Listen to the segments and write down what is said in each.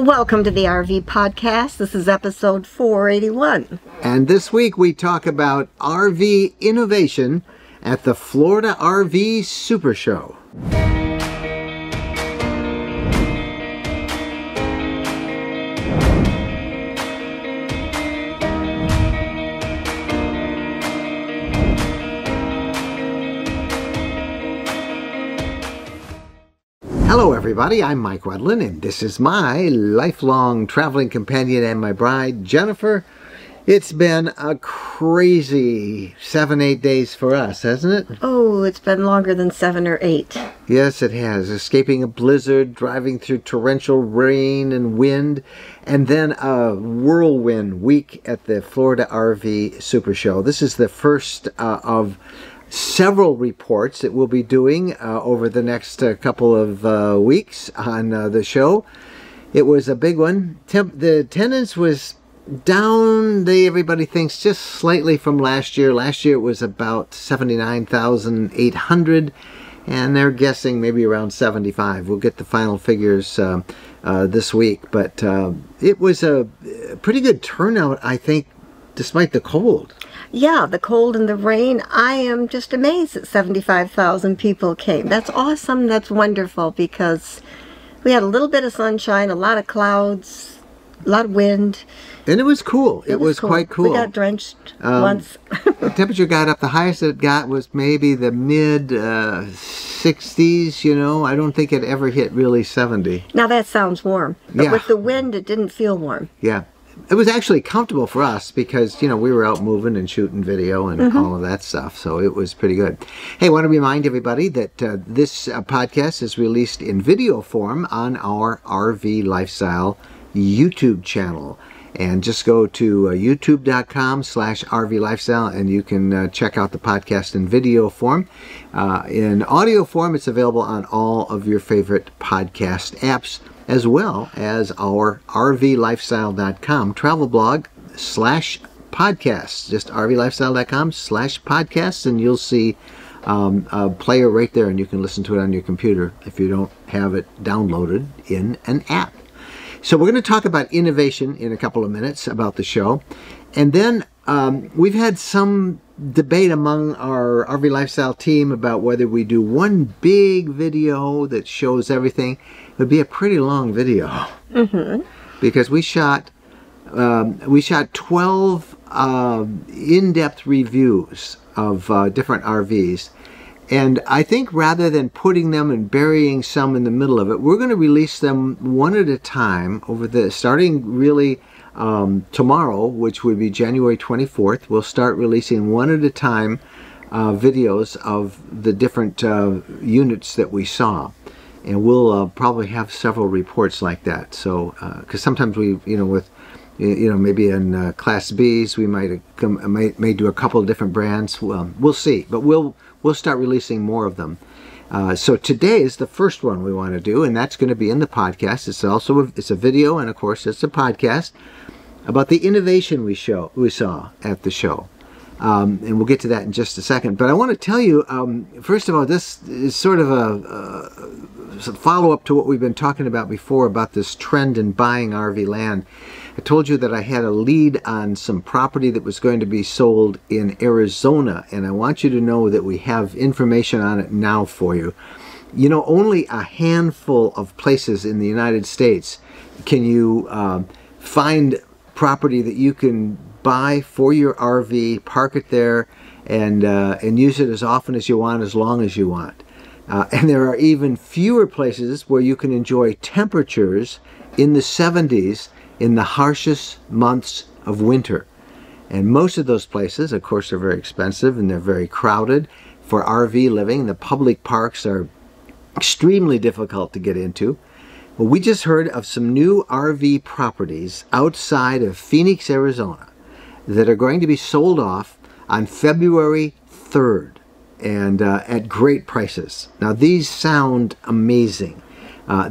Welcome to the RV Podcast. This is episode 481. And this week we talk about RV innovation at the Florida RV Super Show. Hello everybody, I'm Mike Wendland, and this is my lifelong traveling companion and my bride, Jennifer. It's been a crazy 7-8 days for us, hasn't it? Oh, it's been longer than 7 or 8. Yes, it has. Escaping a blizzard, driving through torrential rain and wind, and then a whirlwind week at the Florida RV Super Show. This is the first of several reports that we'll be doing over the next couple of weeks on the show. It was a big one. The attendance was down, everybody thinks, just slightly from last year. Last year it was about 79,800, and they're guessing maybe around 75. We'll get the final figures this week, but it was a pretty good turnout, I think, despite the cold. Yeah, the cold and the rain. I am just amazed that 75,000 people came. That's awesome. That's wonderful, because we had a little bit of sunshine, a lot of clouds, a lot of wind. And it was cool. It was cool. Quite cool. We got drenched once. The temperature got up. The highest it got was maybe the mid-60s, you know. I don't think it ever hit really 70. Now that sounds warm. But yeah, with the wind, it didn't feel warm. Yeah. It was actually comfortable for us because, you know, we were out moving and shooting video and all of that stuff, so it was pretty good. Hey, I want to remind everybody that this podcast is released in video form on our RV Lifestyle YouTube channel. And just go to youtube.com/RV Lifestyle, and you can check out the podcast in video form. In audio form, it's available on all of your favorite podcast apps, as well as our RVLifestyle.com travel blog /podcasts. Just RVLifestyle.com/podcasts, and you'll see a player right there, and you can listen to it on your computer if you don't have it downloaded in an app. So we're going to talk about innovation in a couple of minutes about the show. And then we've had some debate among our RV Lifestyle team about whether we do one big video that shows everything. It would be a pretty long video. Because we shot 12 in-depth reviews of different RVs. And I think rather than putting them and burying some in the middle of it, we're going to release them one at a time over the, starting really tomorrow, which would be January 24th. We'll start releasing one at a time videos of the different units that we saw. And we'll probably have several reports like that. So, because sometimes we, you know, with, you know, maybe in Class Bs, we may do a couple of different brands. We'll see, but we'll start releasing more of them. So today is the first one we want to do, and that's going to be in the podcast. It's also it's a video, and of course, it's a podcast about the innovation we saw at the show. And we'll get to that in just a second. But I want to tell you, first of all, this is sort of a follow-up to what we've been talking about before about this trend in buying RV land. I told you that I had a lead on some property that was going to be sold in Arizona, and I want you to know that we have information on it now for you. You know, only a handful of places in the United States can you find property that you can buy for your RV, park it there, and use it as often as you want, as long as you want. And there are even fewer places where you can enjoy temperatures in the 70s in the harshest months of winter. And most of those places, of course, are very expensive and they're very crowded for RV living. The public parks are extremely difficult to get into. Well, we just heard of some new RV properties outside of Phoenix, Arizona, that are going to be sold off on February 3rd and at great prices. Now, these sound amazing.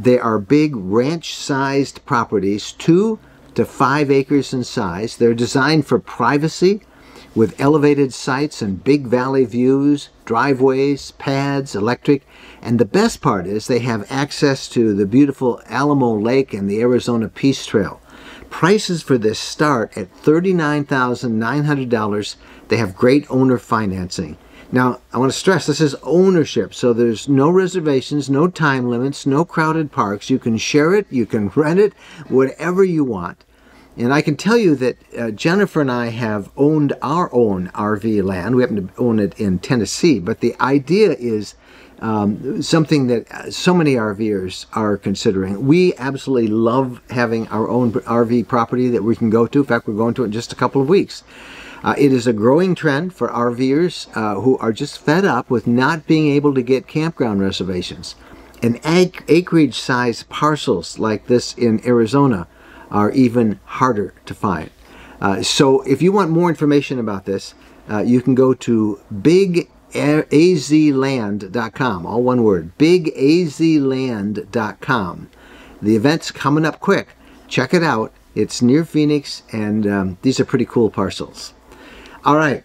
They are big ranch-sized properties, 2 to 5 acres in size. They're designed for privacy with elevated sites and big valley views, driveways, pads, electric, and the best part is they have access to the beautiful Alamo Lake and the Arizona Peace Trail. Prices for this start at $39,900. They have great owner financing. Now, I want to stress this is ownership, so there's no reservations, no time limits, no crowded parks. You can share it, you can rent it, whatever you want. And I can tell you that Jennifer and I have owned our own RV land. We happen to own it in Tennessee, but the idea is something that so many RVers are considering. We absolutely love having our own RV property that we can go to. In fact, we're going to it in just a couple of weeks. It is a growing trend for RVers who are just fed up with not being able to get campground reservations. And acreage-sized parcels like this in Arizona are even harder to find. So if you want more information about this, you can go to BigAZLand.com, all one word, BigAZLand.com. The event's coming up quick. Check it out. It's near Phoenix, and these are pretty cool parcels. All right,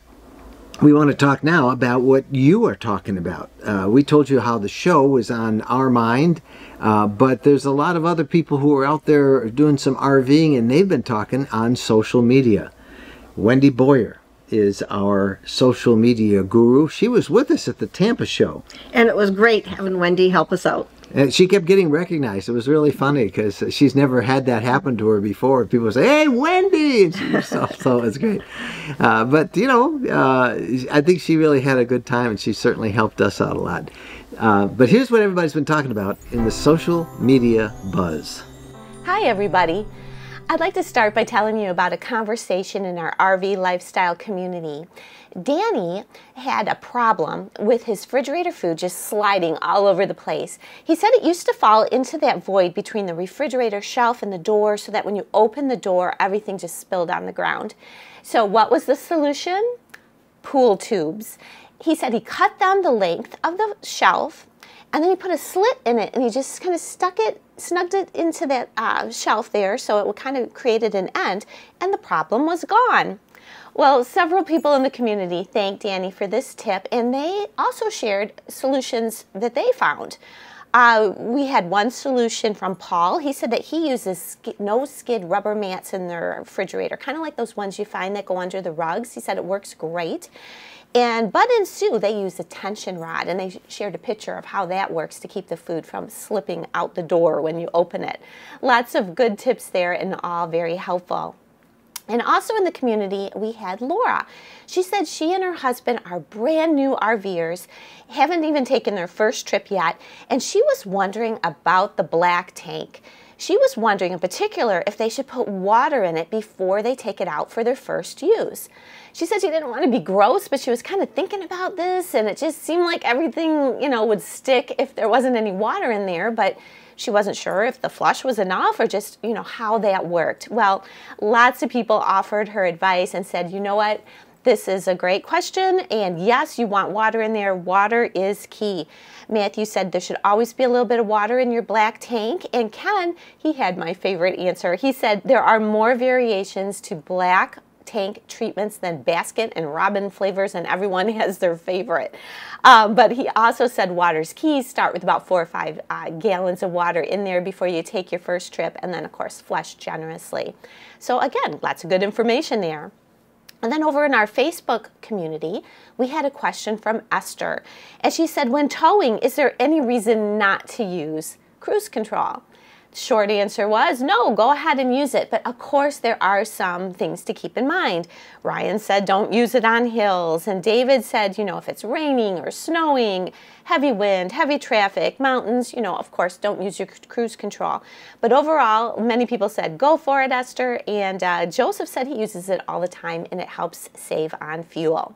we want to talk now about what you are talking about. We told you how the show was on our mind, but there's a lot of other people who are out there doing some RVing, and they've been talking on social media. Wendy Boyer is our social media guru. She was with us at the Tampa show. And it was great having Wendy help us out. And she kept getting recognized. It was really funny because she's never had that happen to her before. People say, "Hey, Wendy!" And she, so it's great. But, you know, I think she really had a good time, and she certainly helped us out a lot. But here's what everybody's been talking about in the social media buzz. Hi, everybody. I'd like to start by telling you about a conversation in our RV lifestyle community. Danny had a problem with his refrigerator food just sliding all over the place. He said it used to fall into that void between the refrigerator shelf and the door so that when you open the door, everything just spilled on the ground. So what was the solution? Pool tubes. He said he cut down the length of the shelf, and then he put a slit in it, and he just kind of snugged it into that shelf there, so it kind of created an end, and the problem was gone. Well, several people in the community thanked Danny for this tip, and they also shared solutions that they found. We had one solution from Paul. He said that he uses no-skid rubber mats in their refrigerator, kind of like those ones you find that go under the rugs. He said it works great. And Bud and Sue, they use a tension rod, and they shared a picture of how that works to keep the food from slipping out the door when you open it. Lots of good tips there and all very helpful. And also in the community, we had Laura. She said she and her husband are brand new RVers, haven't even taken their first trip yet, and she was wondering about the black tank. She was wondering in particular if they should put water in it before they take it out for their first use. She said she didn't want to be gross, but she was kind of thinking about this, and it just seemed like everything, you know, would stick if there wasn't any water in there, but she wasn't sure if the flush was enough or just, you know, how that worked. Well, lots of people offered her advice and said, you know what, this is a great question, and yes, you want water in there. Water is key. Matthew said there should always be a little bit of water in your black tank, and Ken, he had my favorite answer. He said there are more variations to black tank treatments than Baskin and Robin flavors, and everyone has their favorite. But he also said water's key. Start with about 4 or 5 gallons of water in there before you take your first trip, and then of course flush generously. So again, lots of good information there. And then over in our Facebook community, we had a question from Esther, and she said, when towing, is there any reason not to use cruise control? Short answer was no, go ahead and use it, but of course there are some things to keep in mind. Ryan said don't use it on hills, and David said, you know, if it's raining or snowing, heavy wind, heavy traffic, mountains, you know, of course don't use your cruise control. But overall, many people said go for it, Esther, and Joseph said he uses it all the time and it helps save on fuel.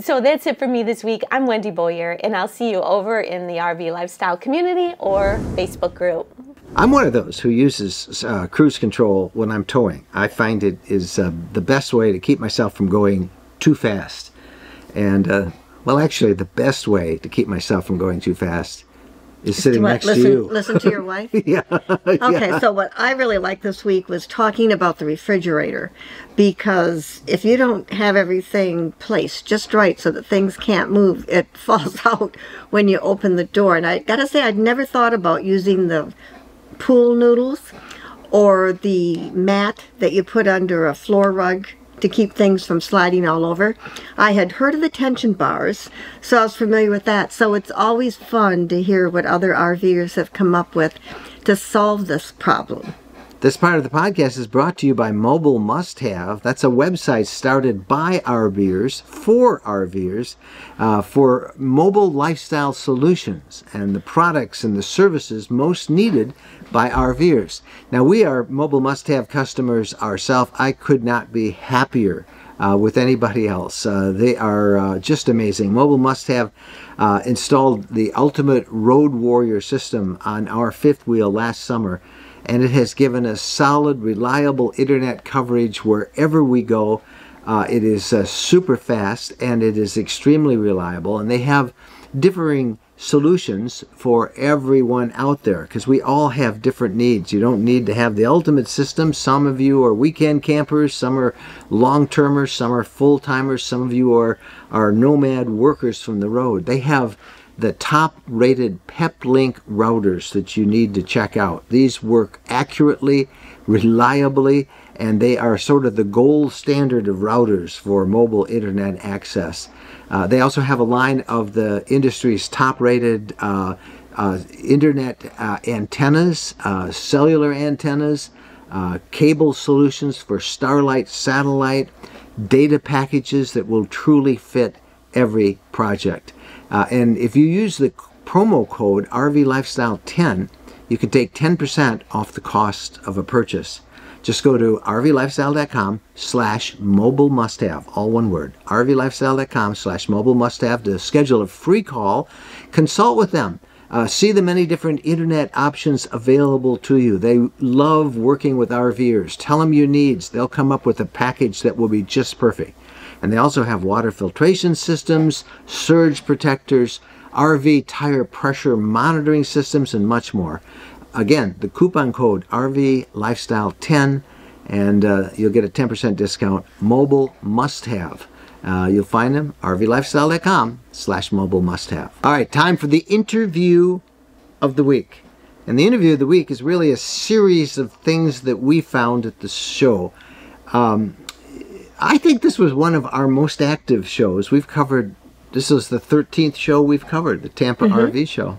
So that's it for me this week. I'm Wendy Boyer, and I'll see you over in the RV Lifestyle community or Facebook group. I'm one of those who uses cruise control when I'm towing. I find it is the best way to keep myself from going too fast. And, well, actually, the best way to keep myself from going too fast is sitting next to you. Listen to your wife? Yeah. Okay, yeah. So what I really liked this week was talking about the refrigerator, because if you don't have everything placed just right so that things can't move, it falls out when you open the door. And I gotta say, I'd never thought about using the pool noodles or the mat that you put under a floor rug to keep things from sliding all over. I had heard of the tension bars, so I was familiar with that. So it's always fun to hear what other RVers have come up with to solve this problem. This part of the podcast is brought to you by Mobile Must Have. That's a website started by RVers, for RVers, for mobile lifestyle solutions and the products and the services most needed by RVers. Now, we are Mobile Must Have customers ourselves. I could not be happier with anybody else. They are just amazing. Mobile Must Have installed the Ultimate Road Warrior system on our fifth wheel last summer, and it has given us solid, reliable internet coverage wherever we go. It is super fast, and it is extremely reliable, and they have differing solutions for everyone out there, because we all have different needs. You don't need to have the ultimate system. Some of you are weekend campers, some are long-termers, some are full-timers, some of you are nomad workers from the road. They have the top-rated PepLink routers that you need to check out. These work accurately, reliably, and they are sort of the gold standard of routers for mobile internet access. They also have a line of the industry's top-rated internet antennas, cellular antennas, cable solutions for Starlite, satellite, data packages that will truly fit every project. And if you use the promo code RVLifestyle10, you can take 10% off the cost of a purchase. Just go to RVLifestyle.com/mobile must have, all one word, RVLifestyle.com/mobile must have to schedule a free call. Consult with them. See the many different internet options available to you. They love working with RVers. Tell them your needs. They'll come up with a package that will be just perfect. And they also have water filtration systems, surge protectors, RV tire pressure monitoring systems, and much more. Again, the coupon code RVLifestyle10, and you'll get a 10% discount. Mobile Must Have. You'll find them RVLifestyle.com/mobile must have. All right, time for the interview of the week. And the interview of the week is really a series of things that we found at the show. I think this was one of our most active shows. We've covered, this is the 13th show we've covered, the Tampa RV show.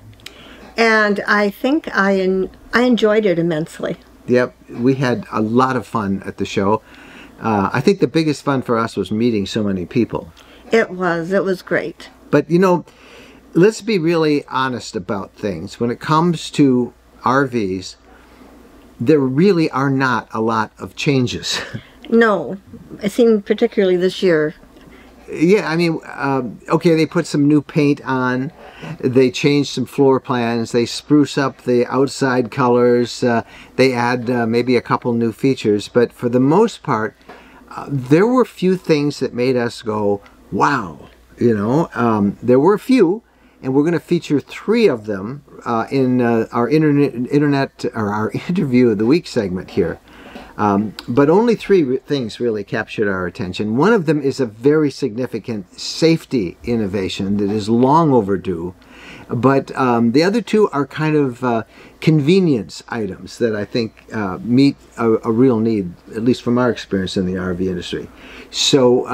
And I think I enjoyed it immensely. Yep, we had a lot of fun at the show. I think the biggest fun for us was meeting so many people. It was great. But you know, let's be really honest about things. When it comes to RVs, there really are not a lot of changes. No, I think particularly this year. Yeah, I mean, okay, they put some new paint on, they change some floor plans, they spruce up the outside colors, they add maybe a couple new features, but for the most part, there were few things that made us go, wow, you know, there were a few, and we're going to feature three of them in our our interview of the week segment here. But only three things really captured our attention. One of them is a very significant safety innovation that is long overdue, but the other two are kind of convenience items that I think meet a real need, at least from our experience in the RV industry. So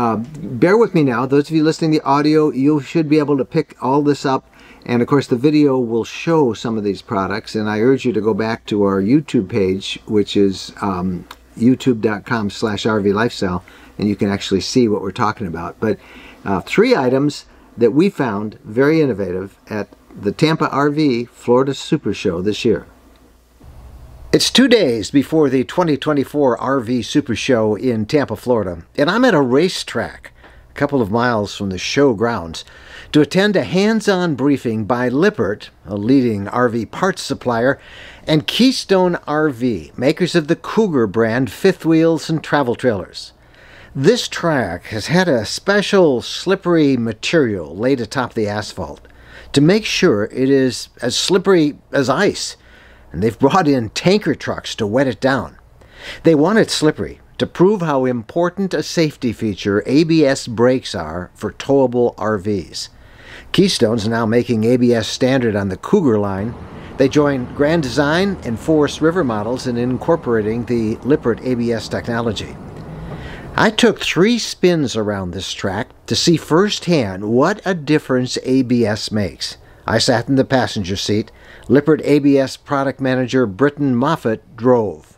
bear with me now. Those of you listening to the audio, you should be able to pick all this up. And of course the video will show some of these products, and I urge you to go back to our YouTube page, which is youtube.com/RVLifestyle, and you can actually see what we're talking about. But three items that we found very innovative at the Tampa RV Florida Super Show this year. It's 2 days before the 2024 RV Super Show in Tampa, Florida, and I'm at a racetrack a couple of miles from the show grounds to attend a hands-on briefing by Lippert, a leading RV parts supplier, and Keystone RV, makers of the Cougar brand fifth wheels and travel trailers. This track has had a special slippery material laid atop the asphalt. to make sure it is as slippery as ice, and they've brought in tanker trucks to wet it down. They want it slippery to prove how important a safety feature ABS brakes are for towable RVs. Keystone's now making ABS standard on the Cougar line. They joined Grand Design and Forest River models in incorporating the Lippert ABS technology. I took 3 spins around this track to see firsthand what a difference ABS makes. I sat in the passenger seat. Lippert ABS product manager Britton Moffat drove.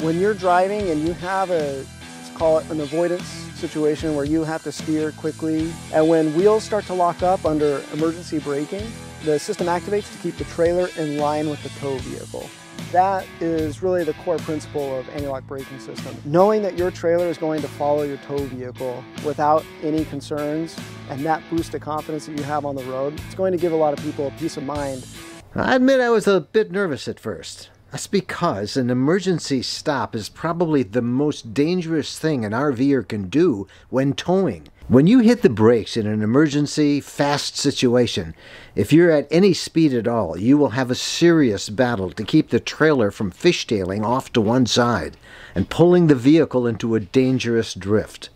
When you're driving and you have a, let's call it an avoidance situation where you have to steer quickly, and when wheels start to lock up under emergency braking, the system activates to keep the trailer in line with the tow vehicle. That is really the core principle of anti-lock braking system. Knowing that your trailer is going to follow your tow vehicle without any concerns, and that boost of confidence that you have on the road, it's going to give a lot of people a peace of mind. I admit I was a bit nervous at first. That's because an emergency stop is probably the most dangerous thing an RVer can do when towing. When you hit the brakes in an emergency, fast situation, if you're at any speed at all, you will have a serious battle to keep the trailer from fishtailing off to one side and pulling the vehicle into a dangerous drift.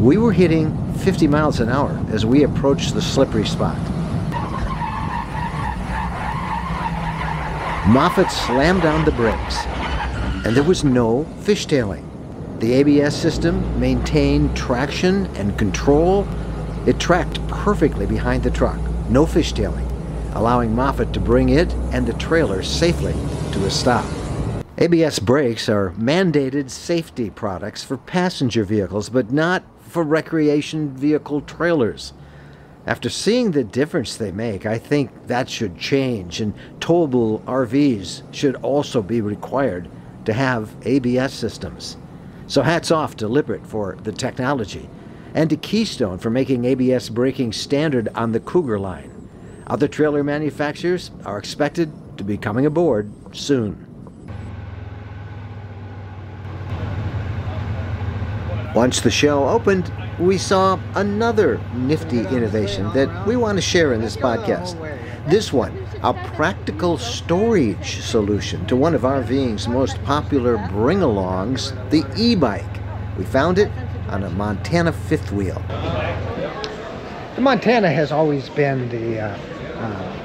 We were hitting 50 miles an hour as we approached the slippery spot. Moffat slammed down the brakes, and there was no fishtailing. The ABS system maintained traction and control. It tracked perfectly behind the truck, no fishtailing, allowing Moffat to bring it and the trailer safely to a stop. ABS brakes are mandated safety products for passenger vehicles, but not for recreation vehicle trailers. After seeing the difference they make, I think that should change, and towable RVs should also be required to have ABS systems. So hats off to Lippert for the technology, and to Keystone for making ABS braking standard on the Cougar line. Other trailer manufacturers are expected to be coming aboard soon. Once the show opened, we saw another nifty innovation that we want to share in this podcast. This one, a practical storage solution to one of RVing's most popular bring-alongs, the e-bike. We found it on a Montana fifth wheel. The Montana has always been the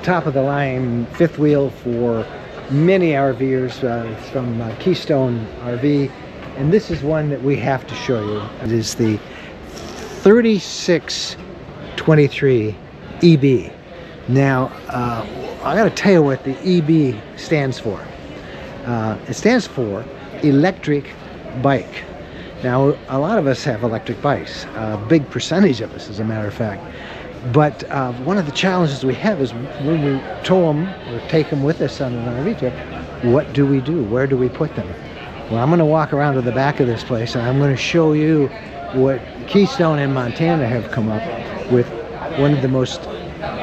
top-of-the-line fifth wheel for many RVers. It's from Keystone RV, and this is one that we have to show you. It is the 3623 EB. Now, I gotta tell you what the EB stands for. It stands for electric bike. Now, a lot of us have electric bikes, a big percentage of us, as a matter of fact. But one of the challenges we have is when we tow them or take them with us on an RV trip, what do we do? Where do we put them? Well, I'm gonna walk around to the back of this place, and I'm gonna show you what Keystone and Montana have come up with, one of the most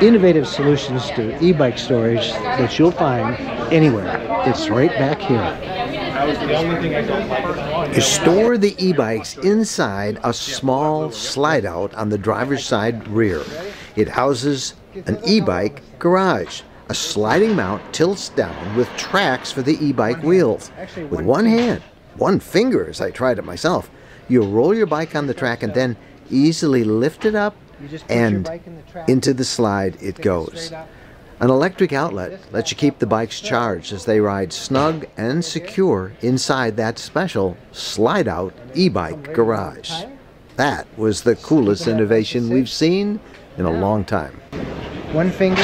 innovative solutions to e-bike storage that you'll find anywhere. It's right back here. You store the e-bikes inside a small slide out on the driver's side rear. It houses an e-bike garage. A sliding mount tilts down with tracks for the e-bike wheels. With one hand, one finger as I tried it myself, you roll your bike on the track and then easily lift it up and into the slide it goes. An electric outlet lets you keep the bikes charged as they ride snug and secure inside that special slide-out e-bike garage. That was the coolest innovation we've seen in a long time. One finger.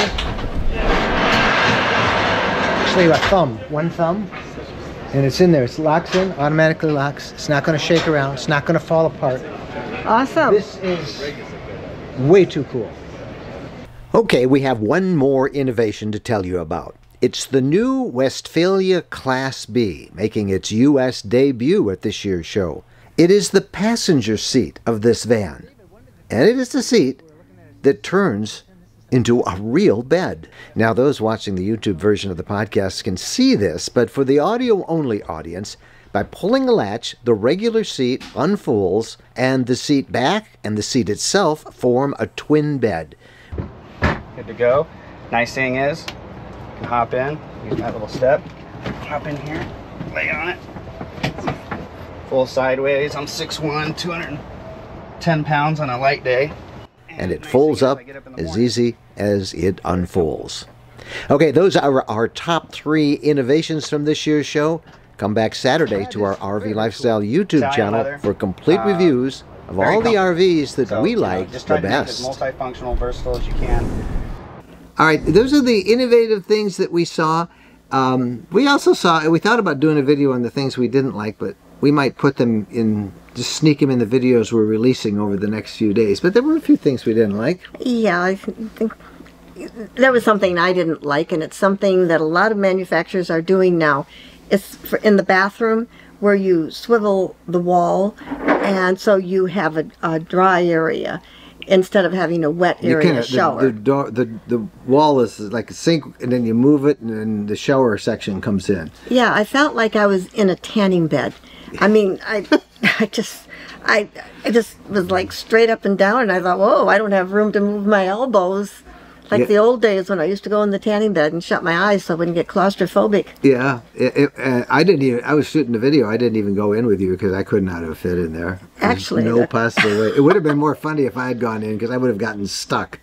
Actually, a thumb. One thumb. And it's in there. It locks in, automatically locks. It's not going to shake around. It's not going to fall apart. Awesome. This is way too cool. Okay, we have one more innovation to tell you about. It's the new Westphalia Class B, making its U.S. debut at this year's show. It is the passenger seat of this van, and it is the seat that turns into a real bed. Now, those watching the YouTube version of the podcast can see this, but for the audio-only audience, by pulling a latch, the regular seat unfolds, and the seat back and the seat itself form a twin bed. good to go. Nice thing is, you can hop in, use that little step, hop in here, lay on it, full sideways. I'm 6'1", 210 pounds on a light day. And it folds up as easy as it unfolds. Okay, those are our top 3 innovations from this year's show. Come back Saturday to our RV Lifestyle YouTube channel for complete reviews of all the RVs that we like the best. Just try to make it multifunctional, versatile as you can. All right, those are the innovative things that we saw. We also saw, we thought about doing a video on the things we didn't like, but we might put them in, just sneak them in the videos we're releasing over the next few days. But there were a few things we didn't like. Yeah, I think there was something I didn't like, and it's something that a lot of manufacturers are doing now. It's in the bathroom where you swivel the wall, and so you have a dry area instead of having a wet area shower. The wall is like a sink, and then you move it, and then the shower section comes in. Yeah, I felt like I was in a tanning bed. I mean, I just was like straight up and down, and I thought, whoa, I don't have room to move my elbows. Like the old days when I used to go in the tanning bed and shut my eyes so I wouldn't get claustrophobic. Yeah, I didn't even, I was shooting the video, I didn't even go in with you because I could not have fit in there. Actually. There's no possible way. It would have been more funny if I had gone in because I would have gotten stuck.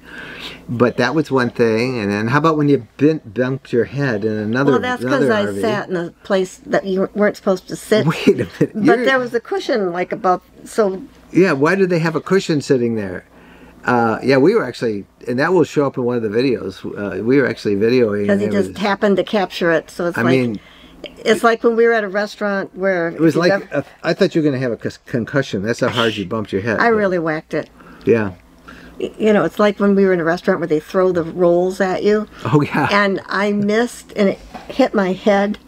But that was one thing. And then how about when you bumped your head in another RV? Well, that's because I sat in a place that you weren't supposed to sit. Wait a minute. But there was a cushion like above, so. Yeah, why did they have a cushion sitting there? Yeah, we were actually, and that will show up in one of the videos. We were actually videoing. Because he just happened to capture it, so it's it's like when we were at a restaurant where it was like I thought you were going to have a concussion. That's how hard you bumped your head. I really whacked it. Yeah. You know, it's like when we were in a restaurant where they throw the rolls at you. Oh yeah. And I missed, and it hit my head.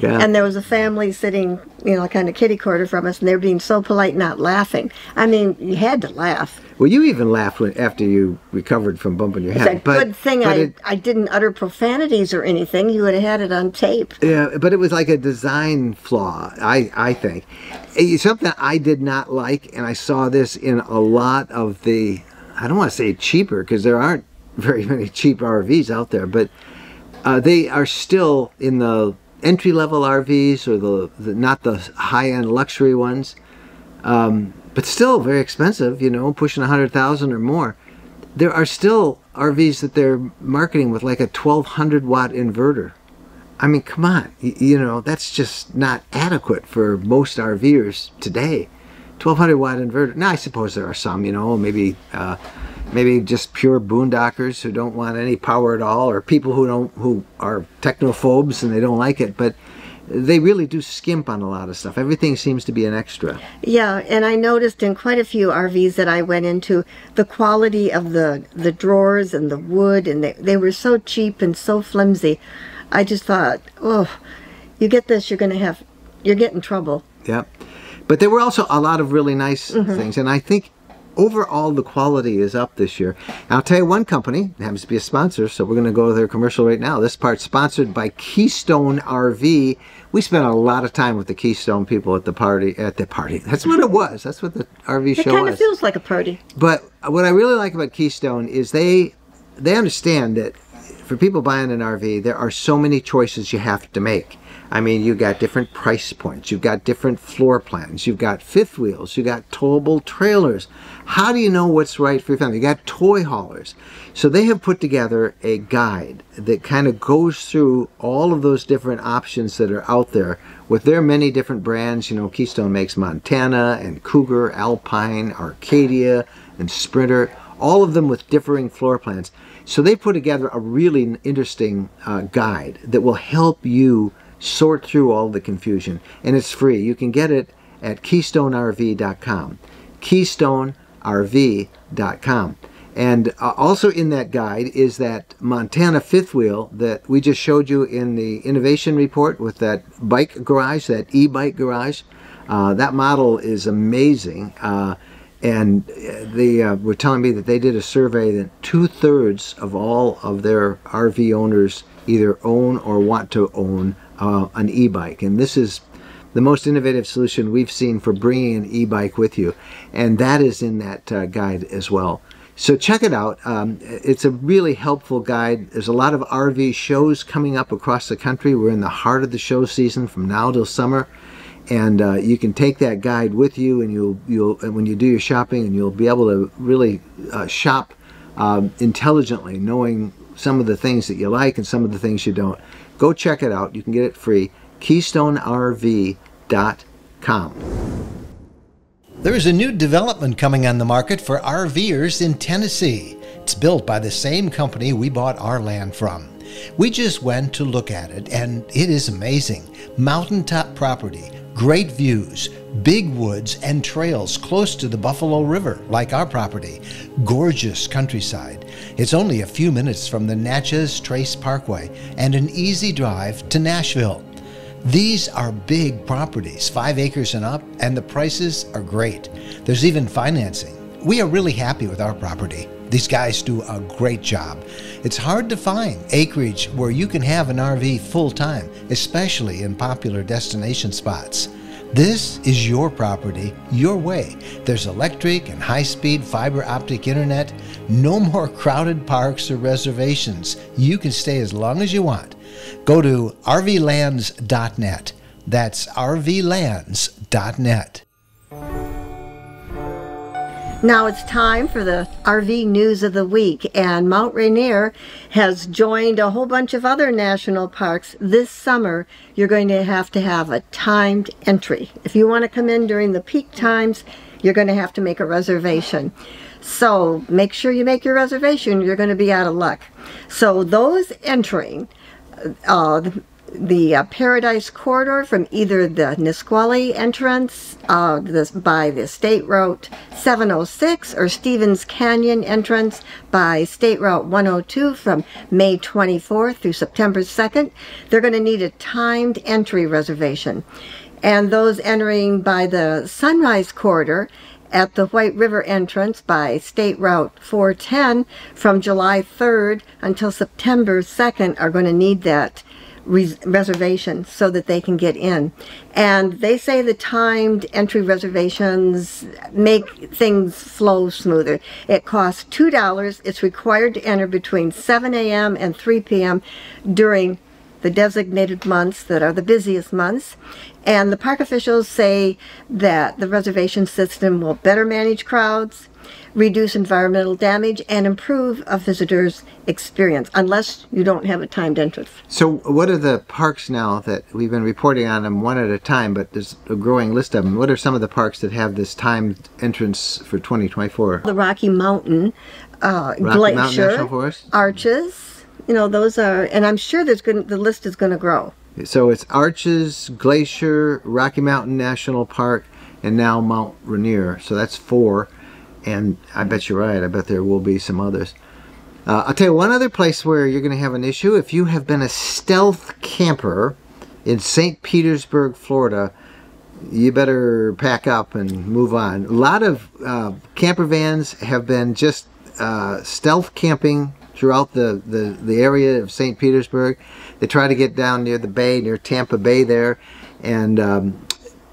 Yeah. And there was a family sitting, you know, kind of kitty corner from us, and they were being so polite, not laughing. I mean, you had to laugh. Well, you even laughed after you recovered from bumping your head. It's a good thing I didn't utter profanities or anything. You would have had it on tape. Yeah, but it was like a design flaw, I think. It's something I did not like, and I saw this in a lot of the, I don't want to say cheaper, because there aren't very many cheap RVs out there, but they are still in the entry-level RVs, or the not the high-end luxury ones, but still very expensive, you know, pushing 100,000 or more. There are still RVs that they're marketing with like a 1200 watt inverter. I mean, come on, you know, that's just not adequate for most RVers today. 1200 watt inverter. Now I suppose there are some, you know, maybe just pure boondockers who don't want any power at all, or people who are technophobes and they don't like it, but they really do skimp on a lot of stuff. Everything seems to be an extra. Yeah, and I noticed in quite a few RVs that I went into, the quality of the drawers and the wood, and they were so cheap and so flimsy. I just thought, oh, you get this, you're getting trouble. Yeah, but there were also a lot of really nice things, and I think overall, the quality is up this year. And I'll tell you one company, it happens to be a sponsor, so we're going to go to their commercial right now. This part's sponsored by Keystone RV. We spent a lot of time with the Keystone people at the party. That's what it was. That's what the RV show was. It kind of feels like a party. But what I really like about Keystone is they understand that for people buying an RV, there are so many choices you have to make. I mean, you've got different price points, you've got different floor plans, you've got fifth wheels, you've got towable trailers. How do you know what's right for your family? You've got toy haulers. So they have put together a guide that kind of goes through all of those different options that are out there with their many different brands. You know, Keystone makes Montana and Cougar, Alpine, Arcadia, and Sprinter, all of them with differing floor plans. So they put together a really interesting guide that will help you sort through all the confusion, and it's free. You can get it at KeystoneRV.com. KeystoneRV.com. And also in that guide is that Montana fifth wheel that we just showed you in the innovation report with that bike garage, that e-bike garage. That model is amazing. And they were telling me that they did a survey that 2/3 of all of their RV owners either own or want to own an e-bike, and this is the most innovative solution we've seen for bringing an e-bike with you, and that is in that guide as well. So check it out. It's a really helpful guide. There's a lot of RV shows coming up across the country. We're in the heart of the show season from now till summer. And you can take that guide with you, and you'll when you do your shopping, and you'll be able to really shop intelligently, knowing some of the things that you like and some of the things you don't. Go check it out. You can get it free. KeystoneRV.com. There is a new development coming on the market for RVers in Tennessee. It's built by the same company we bought our land from. We just went to look at it, and it is amazing. Mountaintop property, great views, big woods and trails close to the Buffalo River, like our property. Gorgeous countryside. It's only a few minutes from the Natchez Trace Parkway and an easy drive to Nashville. These are big properties, 5 acres and up, and the prices are great. There's even financing. We are really happy with our property. These guys do a great job. It's hard to find acreage where you can have an RV full-time, especially in popular destination spots. This is your property, your way. There's electric and high-speed fiber optic internet. No more crowded parks or reservations. You can stay as long as you want. Go to RVLands.net. That's RVLands.net. Now it's time for the RV news of the week, and Mount Rainier has joined a whole bunch of other national parks. This summer, you're going to have a timed entry. If you want to come in during the peak times, you're going to have to make a reservation. So make sure you make your reservation. You're going to be out of luck. So those entering the Paradise Corridor from either the Nisqually entrance by the State Route 706 or Stevens Canyon entrance by State Route 102 from May 24th through September 2nd, they're going to need a timed entry reservation. And those entering by the Sunrise Corridor at the White River entrance by State Route 410 from July 3rd until September 2nd are going to need that reservation so that they can get in. And they say the timed entry reservations make things flow smoother. It costs $2. It's required to enter between 7 a.m. and 3 p.m. during the designated months that are the busiest months. And the park officials say that the reservation system will better manage crowds, reduce environmental damage, and improve a visitor's experience, unless you don't have a timed entrance. So what are the parks now that we've been reporting on them one at a time, but there's a growing list of them. What are some of the parks that have this timed entrance for 2024? The Rocky Mountain, Glacier, National Forest, Arches, you know, those are, and I'm sure there's going, the list is going to grow. So it's Arches, Glacier, Rocky Mountain National Park, and now Mount Rainier. So that's 4. And I bet you're right. I bet there will be some others. I'll tell you one other place where you're going to have an issue. If you have been a stealth camper in St. Petersburg, Florida, you better pack up and move on. A lot of camper vans have been just stealth camping throughout the area of St. Petersburg. They try to get down near the bay, near Tampa Bay there. And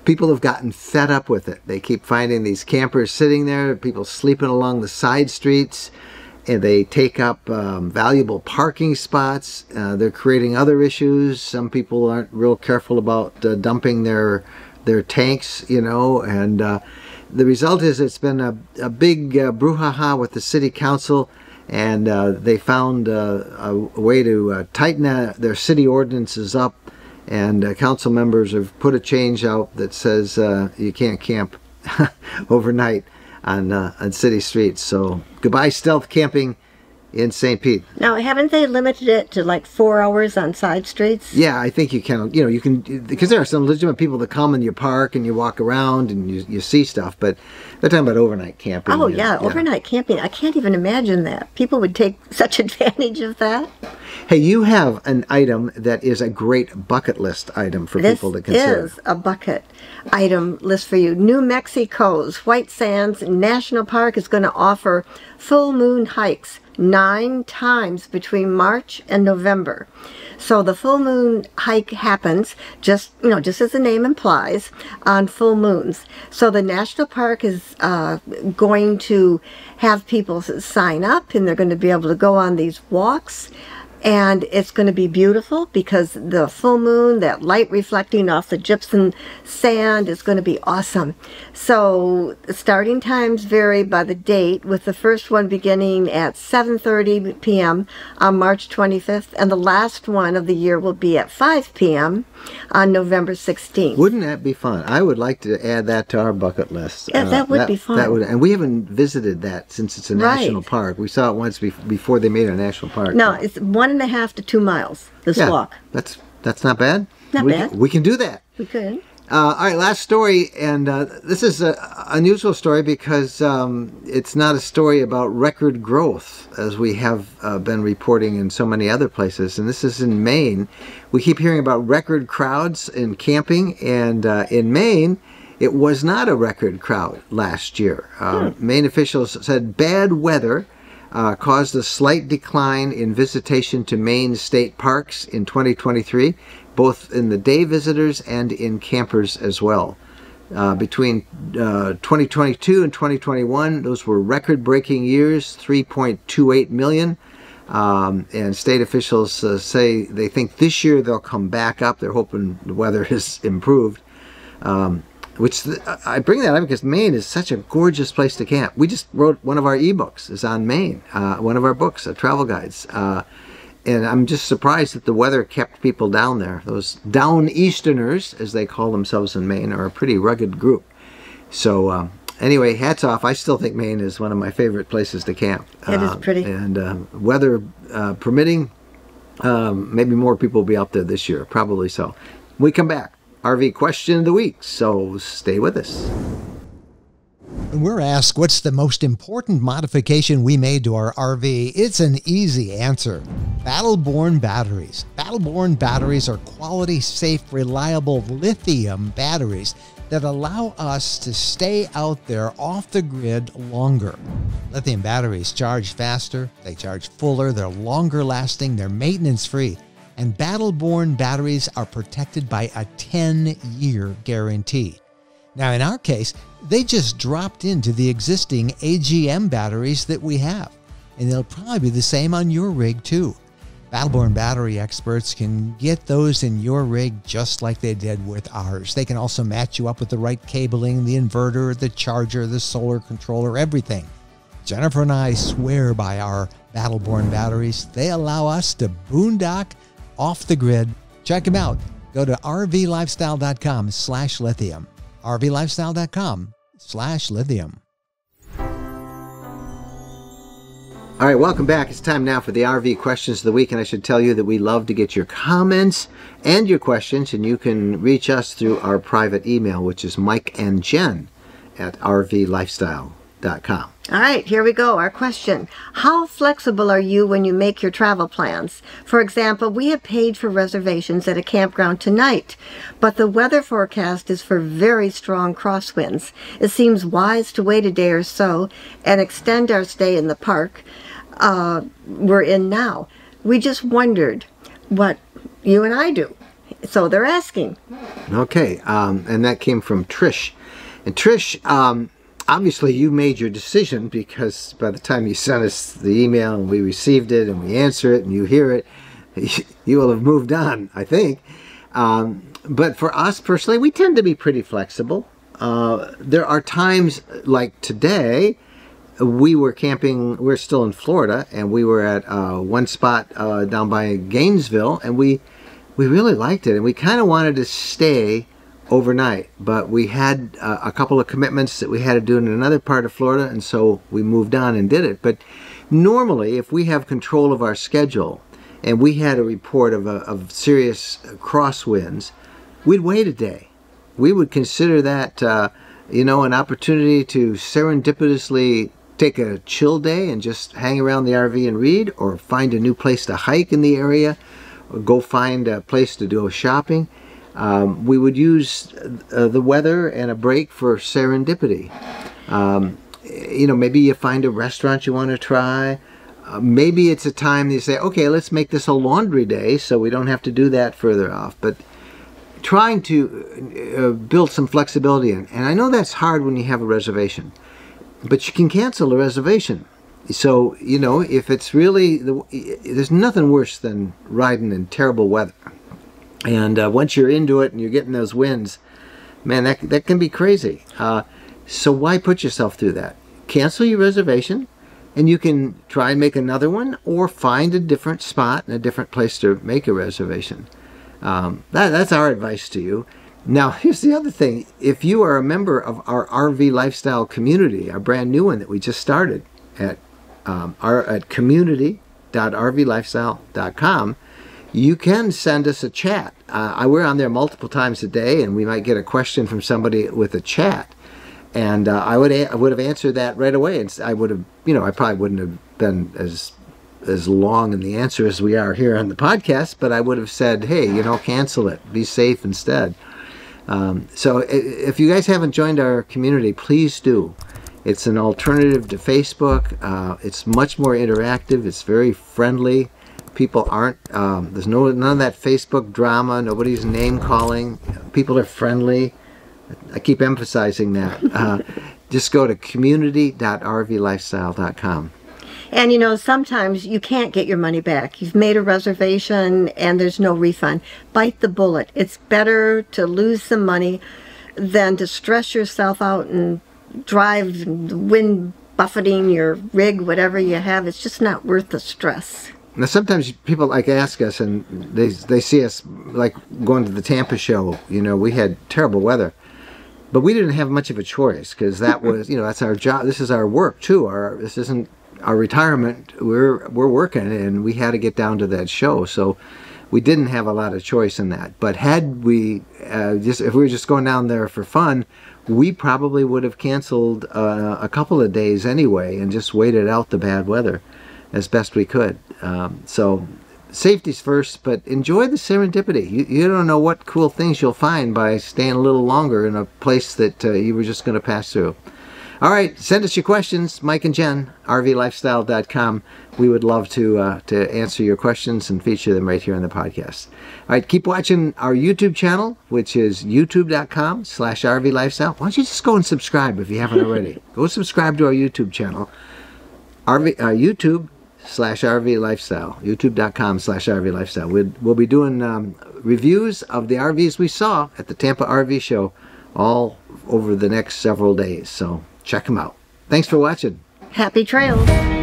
people have gotten fed up with it. They keep finding these campers sitting there, people sleeping along the side streets, and they take up valuable parking spots. They're creating other issues. Some people aren't real careful about dumping their tanks, you know, and the result is it's been a big brouhaha with the city council, and they found a way to tighten their city ordinances up. And council members have put a change out that says you can't camp overnight on city streets. So goodbye stealth camping in St. Pete. Now, haven't they limited it to like 4 hours on side streets? Yeah, I think you can. You know, you can, because there are some legitimate people that come and you park and you walk around and you see stuff. But they're talking about overnight camping. Oh yeah, overnight camping. I can't even imagine that. People would take such advantage of that. Hey, you have an item that is a great bucket list item for people to consider. This is a bucket item list for you. New Mexico's White Sands National Park is going to offer full moon hikes 9 times between March and November. So the full moon hike happens, just as the name implies, on full moons. So the national park is going to have people sign up, and they're going to be able to go on these walks. And it's going to be beautiful because the full moon, that light reflecting off the gypsum sand, is going to be awesome. So starting times vary by the date, with the first one beginning at 7:30 p.m. on March 25th, and the last one of the year will be at 5 p.m. on November 16th. Wouldn't that be fun? I would like to add that to our bucket list. Yeah, that would be fun. That would, and we haven't visited that since it's a national park. We saw it once before they made it a national park. No, it's 1.5 to 2 miles this walk. That's not bad. We can do that. We could. All right, last story, and this is an unusual story because it's not a story about record growth, as we have been reporting in so many other places, and this is in Maine. We keep hearing about record crowds in camping, and in Maine, it was not a record crowd last year. Maine officials said bad weather caused a slight decline in visitation to Maine state parks in 2023, both in the day visitors and in campers as well. Between 2022 and 2021, those were record-breaking years, 3.28 million. And state officials say they think this year they'll come back up. They're hoping the weather has improved. I bring that up because Maine is such a gorgeous place to camp. We just wrote one of our ebooks is on Maine, one of our books, travel guides. And I'm just surprised that the weather kept people down there. Those down easterners, as they call themselves in Maine, are a pretty rugged group. So anyway, hats off. I still think Maine is one of my favorite places to camp. It is pretty. And weather permitting, maybe more people will be out there this year. Probably so. When we come back, RV question of the week, so stay with us. We're asked, what's the most important modification we made to our RV? It's an easy answer. Battle Born Batteries. Battle Born Batteries are quality, safe, reliable lithium batteries that allow us to stay out there off the grid longer. Lithium batteries charge faster, they charge fuller, they're longer lasting, they're maintenance-free. And Battle Born Batteries are protected by a 10-year guarantee. Now, in our case, they just dropped into the existing AGM batteries that we have, and they'll probably be the same on your rig too. Battleborn battery experts can get those in your rig just like they did with ours. They can also match you up with the right cabling, the inverter, the charger, the solar controller, everything. Jennifer and I swear by our Battleborn batteries. They allow us to boondock off the grid. Check them out. Go to RVLifestyle.com/lithium. RVLifestyle.com/lithium. All right, welcome back. It's time now for the RV questions of the week, and I should tell you that we love to get your comments and your questions, and you can reach us through our private email, which is MikeandJen@RVLifestyle.com. All right, here we go. Our question: how flexible are you when you make your travel plans? For example, we have paid for reservations at a campground tonight, but the weather forecast is for very strong crosswinds. It seems wise to wait a day or so and extend our stay in the park we're in now. We just wondered what you and I do. So they're asking. Okay, and that came from Trish. And Trish, obviously, you made your decision, because by the time you sent us the email and we received it and we answer it and you hear it, you will have moved on, I think. But for us personally, we tend to be pretty flexible. There are times like today, we were camping, we're still in Florida, and we were at one spot down by Gainesville, and we really liked it, and we kind of wanted to stay overnight, but we had a couple of commitments that we had to do in another part of Florida, and so we moved on and did it. But normally, if we have control of our schedule, and we had a report of serious crosswinds, we'd wait a day. We would consider that an opportunity to serendipitously take a chill day and just hang around the RV and read, or find a new place to hike in the area, or go find a place to go shopping. We would use the weather and a break for serendipity. Maybe you find a restaurant you want to try, Maybe it's a time they say, okay, let's make this a laundry day so we don't have to do that further off. But trying to build some flexibility in. And I know that's hard when you have a reservation, but you can cancel a reservation. So, you know, if it's really, there's nothing worse than riding in terrible weather. And once you're into it and you're getting those winds, man, that can be crazy. So why put yourself through that? Cancel your reservation, and you can try and make another one, or find a different spot and a different place to make a reservation. That's our advice to you. Now, here's the other thing. If you are a member of our RV Lifestyle community, our brand new one that we just started at community.rvlifestyle.com, you can send us a chat. We're on there multiple times a day, and we might get a question from somebody with a chat. And I would have answered that right away. And I would have, you know, I probably wouldn't have been as long in the answer as we are here on the podcast, but I would have said, hey, you know, cancel it, be safe instead. So if you guys haven't joined our community, please do. It's an alternative to Facebook. It's much more interactive. It's very friendly. People aren't, there's none of that Facebook drama. Nobody's name calling. People are friendly. I keep emphasizing that. Just go to community.rvlifestyle.com. And you know, sometimes you can't get your money back. You've made a reservation and there's no refund. Bite the bullet. It's better to lose some money than to stress yourself out and drive, wind buffeting your rig, whatever you have. It's just not worth the stress. Now, sometimes people like ask us, and they see us like going to the Tampa show. You know, we had terrible weather. But we didn't have much of a choice, because that was, you know, that's our job. This is our work too. This isn't our retirement. We're working, and we had to get down to that show. So we didn't have a lot of choice in that. But had we if we were just going down there for fun, we probably would have canceled a couple of days anyway and just waited out the bad weather as best we could. So safety's first, but enjoy the serendipity. You don't know what cool things you'll find by staying a little longer in a place that you were just going to pass through. All right, send us your questions, Mike and Jen, RVLifestyle.com. We would love to answer your questions and feature them right here on the podcast. All right, keep watching our YouTube channel, which is youtube.com/RVLifestyle. Why don't you just go and subscribe if you haven't already? Go subscribe to our YouTube channel, YouTube.com/RV Lifestyle, youtube.com/RV Lifestyle. We'll be doing reviews of the RVs we saw at the Tampa RV show all over the next several days. So check them out. Thanks for watching. Happy trails.